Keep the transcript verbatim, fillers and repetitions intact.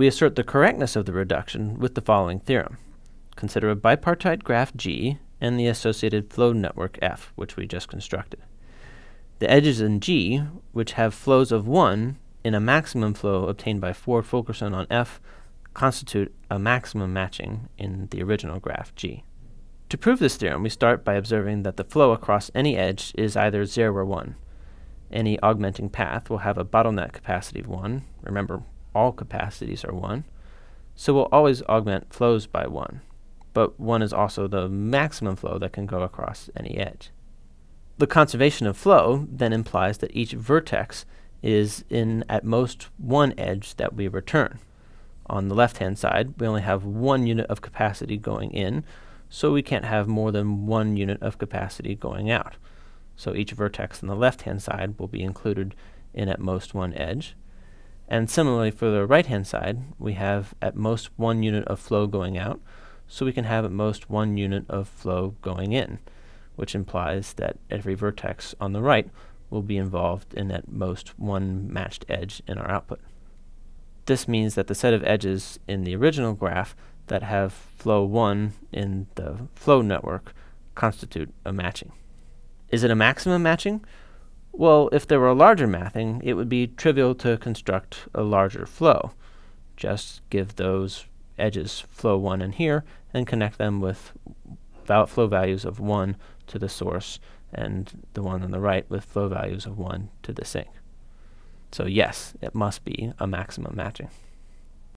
We assert the correctness of the reduction with the following theorem. Consider a bipartite graph G and the associated flow network F, which we just constructed. The edges in G, which have flows of one in a maximum flow obtained by Ford-Fulkerson on F, constitute a maximum matching in the original graph G. To prove this theorem, we start by observing that the flow across any edge is either zero or one. Any augmenting path will have a bottleneck capacity of one. Remember, all capacities are one. So we'll always augment flows by one. But one is also the maximum flow that can go across any edge. The conservation of flow then implies that each vertex is in at most one edge that we return. On the left-hand side, we only have one unit of capacity going in, so we can't have more than one unit of capacity going out. So each vertex on the left-hand side will be included in at most one edge. And similarly for the right-hand side, we have at most one unit of flow going out, so we can have at most one unit of flow going in, which implies that every vertex on the right will be involved in at most one matched edge in our output. This means that the set of edges in the original graph that have flow one in the flow network constitute a matching. Is it a maximum matching? Well, if there were a larger matching, it would be trivial to construct a larger flow. Just give those edges flow one in here and connect them with val flow values of one to the source and the one on the right with flow values of one to the sink. So yes, it must be a maximum matching.